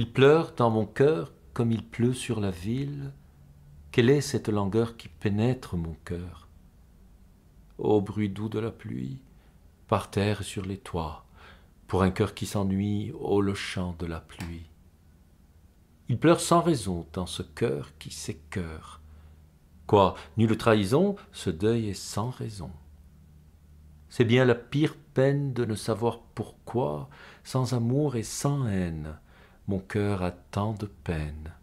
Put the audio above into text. Il pleure dans mon cœur comme il pleut sur la ville. Quelle est cette langueur qui pénètre mon cœur? Ô bruit doux de la pluie, par terre et sur les toits, pour un cœur qui s'ennuie, ô le chant de la pluie. Il pleure sans raison dans ce cœur qui s'écœure. Quoi, nulle trahison, ce deuil est sans raison. C'est bien la pire peine de ne savoir pourquoi, sans amour et sans haine, mon cœur a tant de peine.